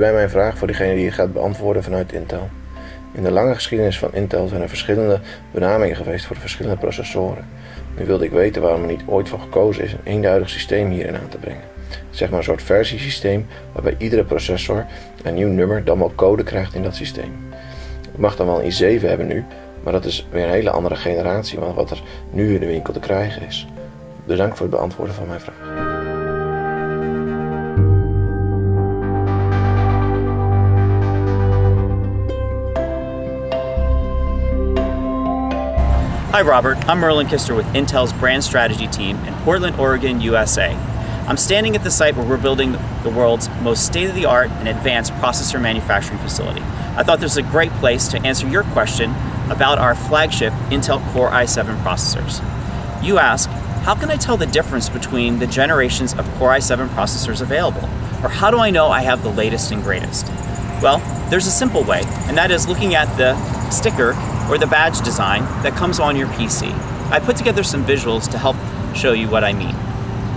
Hierbij mijn vraag voor diegene die het gaat beantwoorden vanuit Intel. In de lange geschiedenis van Intel zijn er verschillende benamingen geweest voor de verschillende processoren. Nu wilde ik weten waarom er niet ooit voor gekozen is een eenduidig systeem hierin aan te brengen. Zeg maar een soort versiesysteem waarbij iedere processor een nieuw nummer dan wel code krijgt in dat systeem. Ik mag dan wel een i7 hebben nu, maar dat is weer een hele andere generatie dan wat er nu in de winkel te krijgen is. Bedankt voor het beantwoorden van mijn vraag. Hi Robert, I'm Merlin Kister with Intel's brand strategy team in Portland, Oregon, USA. I'm standing at the site where we're building the world's most state-of-the-art and advanced processor manufacturing facility. I thought this was a great place to answer your question about our flagship Intel Core i7 processors. You ask, how can I tell the difference between the generations of Core i7 processors available? Or how do I know I have the latest and greatest? Well, there's a simple way, and that is looking at the sticker or the badge design that comes on your PC. I put together some visuals to help show you what I mean.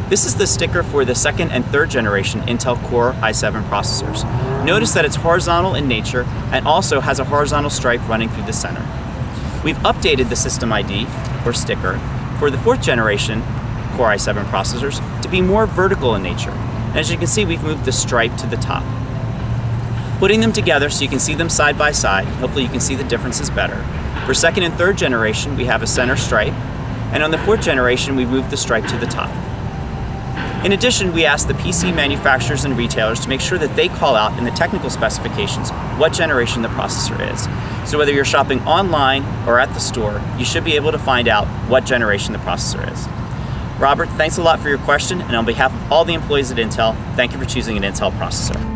This is the sticker for the second and third generation Intel Core i7 processors. Notice that it's horizontal in nature and also has a horizontal stripe running through the center. We've updated the system ID, or sticker, for the fourth generation Core i7 processors to be more vertical in nature. And as you can see, we've moved the stripe to the top. Putting them together so you can see them side by side, hopefully you can see the differences better. For second and third generation, we have a center stripe, and on the fourth generation, we move the stripe to the top. In addition, we ask the PC manufacturers and retailers to make sure that they call out in the technical specifications what generation the processor is. So whether you're shopping online or at the store, you should be able to find out what generation the processor is. Robert, thanks a lot for your question, and on behalf of all the employees at Intel, thank you for choosing an Intel processor.